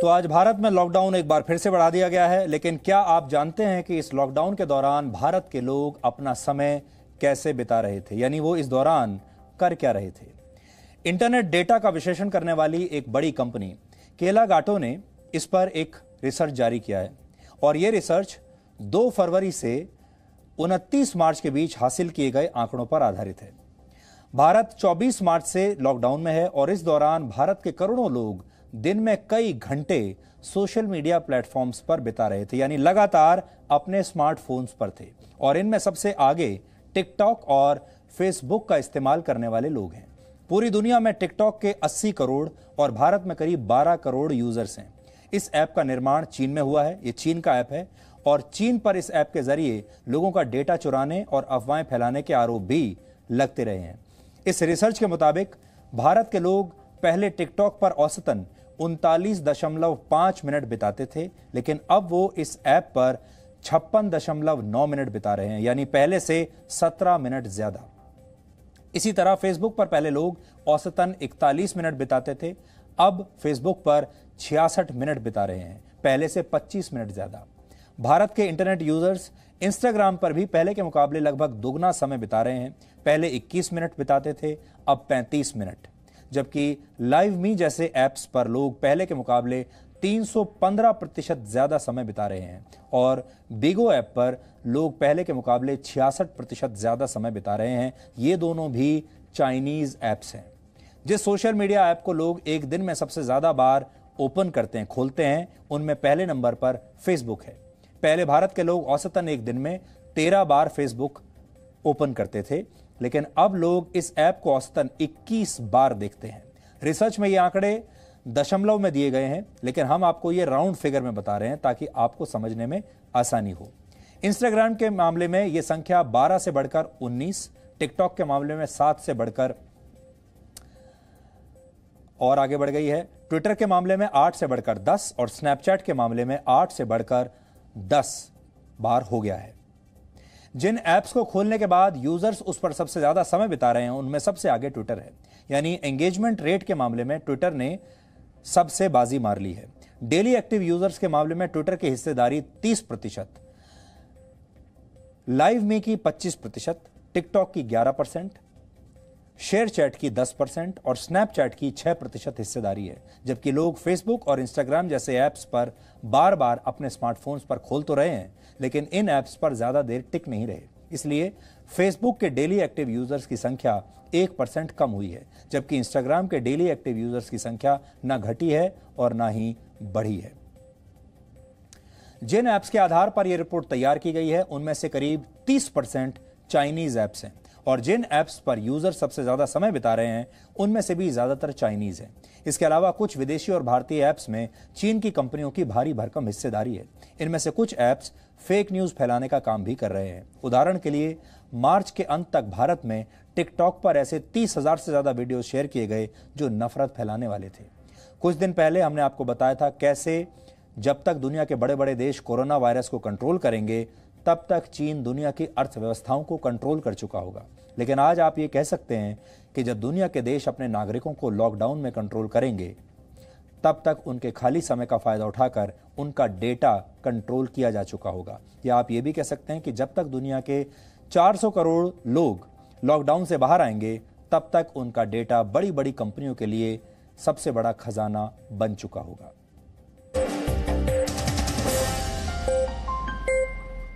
तो आज भारत में लॉकडाउन एक बार फिर से बढ़ा दिया गया है, लेकिन क्या आप जानते हैं कि इस लॉकडाउन के दौरान भारत के लोग अपना समय कैसे बिता रहे थे, यानी वो इस दौरान कर क्या रहे थे। इंटरनेट डेटा का विश्लेषण करने वाली एक बड़ी कंपनी केला गाटो ने इस पर एक रिसर्च जारी किया है और ये रिसर्च 2 फरवरी से 29 मार्च के बीच हासिल किए गए आंकड़ों पर आधारित है। भारत 24 मार्च से लॉकडाउन में है और इस दौरान भारत के करोड़ों लोग दिन में कई घंटे सोशल मीडिया प्लेटफॉर्म्स पर बिता रहे थे, यानी लगातार अपने स्मार्टफोन्स पर थे और इनमें सबसे आगे टिकटॉक और फेसबुक का इस्तेमाल करने वाले लोग हैं। पूरी दुनिया में टिकटॉक के 80 करोड़ और भारत में करीब 12 करोड़ यूजर्स हैं। इस ऐप का निर्माण चीन में हुआ है, ये चीन का ऐप है और चीन पर इस ऐप के जरिए लोगों का डेटा चुराने और अफवाहें फैलाने के आरोप भी लगते रहे हैं। इस रिसर्च के मुताबिक भारत के लोग पहले टिकटॉक पर औसतन 39.5 मिनट बिताते थे, लेकिन अब वो इस ऐप पर 56.9 मिनट बिता रहे हैं, यानी पहले से 17 मिनट ज्यादा। इसी तरह फेसबुक पर पहले लोग औसतन 41 मिनट बिताते थे, अब फेसबुक पर 66 मिनट बिता रहे हैं, पहले से 25 मिनट ज्यादा। भारत के इंटरनेट यूजर्स इंस्टाग्राम पर भी पहले के मुकाबले लगभग दोगुना समय बिता रहे हैं, पहले 21 मिनट बिताते थे, अब 35 मिनट, जबकि लाइव मी जैसे ऐप्स पर लोग पहले के मुकाबले 315% ज्यादा समय बिता रहे हैं और बिगो ऐप पर लोग पहले के मुकाबले 66% ज्यादा समय बिता रहे हैं। ये दोनों भी चाइनीज ऐप्स हैं। जिस सोशल मीडिया ऐप को लोग एक दिन में सबसे ज्यादा बार ओपन करते हैं, खोलते हैं, उनमें पहले नंबर पर फेसबुक है। पहले भारत के लोग औसतन एक दिन में 13 बार फेसबुक ओपन करते थे, लेकिन अब लोग इस ऐप को औसतन 21 बार देखते हैं। रिसर्च में ये आंकड़े दशमलव में दिए गए हैं, लेकिन हम आपको ये राउंड फिगर में बता रहे हैं ताकि आपको समझने में आसानी हो। इंस्टाग्राम के मामले में ये संख्या 12 से बढ़कर 19, टिकटॉक के मामले में 7 से बढ़कर और आगे बढ़ गई है, ट्विटर के मामले में 8 से बढ़कर 10 और स्नैपचैट के मामले में 8 से बढ़कर 10 बार हो गया है। जिन ऐप्स को खोलने के बाद यूजर्स उस पर सबसे ज्यादा समय बिता रहे हैं, उनमें सबसे आगे ट्विटर है, यानी एंगेजमेंट रेट के मामले में ट्विटर ने सबसे बाजी मार ली है। डेली एक्टिव यूजर्स के मामले में ट्विटर की हिस्सेदारी 30%, लाइव मी की 25%, टिकटॉक की 11%, शेयरचैट की 10% और स्नैपचैट की 6% हिस्सेदारी है। जबकि लोग फेसबुक और इंस्टाग्राम जैसे ऐप्स पर बार बार अपने स्मार्टफोन्स पर खोल तो रहे हैं, लेकिन इन ऐप्स पर ज़्यादा देर टिक नहीं रहे। इसलिए फेसबुक के डेली एक्टिव यूजर्स की संख्या 1% कम हुई है, जबकि इंस्टाग्राम के डेली एक्टिव यूजर्स की संख्या ना घटी है और ना ही बढ़ी है। जिन ऐप्स के आधार पर यह रिपोर्ट तैयार की गई है, उनमें से करीब 30% चाइनीज ऐप्स हैं और जिन ऐप्स पर यूजर सबसे ज्यादा समय बिता रहे हैं, उनमें से भी ज्यादातर चाइनीज हैं। इसके अलावा कुछ विदेशी और भारतीय ऐप्स में चीन की कंपनियों की भारी भरकम हिस्सेदारी है। इनमें से कुछ ऐप्स फेक न्यूज फैलाने का काम भी कर रहे हैं। उदाहरण के लिए मार्च के अंत तक भारत में टिकटॉक पर ऐसे 30,000 से ज्यादा वीडियो शेयर किए गए जो नफरत फैलाने वाले थे। कुछ दिन पहले हमने आपको बताया था कैसे जब तक दुनिया के बड़े बड़े देश कोरोना वायरस को कंट्रोल करेंगे, तब तक चीन दुनिया की अर्थव्यवस्थाओं को कंट्रोल कर चुका होगा। लेकिन आज आप ये कह सकते हैं कि जब दुनिया के देश अपने नागरिकों को लॉकडाउन में कंट्रोल करेंगे, तब तक उनके खाली समय का फायदा उठाकर उनका डेटा कंट्रोल किया जा चुका होगा। या आप ये भी कह सकते हैं कि जब तक दुनिया के 400 करोड़ लोग लॉकडाउन से बाहर आएंगे, तब तक उनका डेटा बड़ी बड़ी कंपनियों के लिए सबसे बड़ा खजाना बन चुका होगा।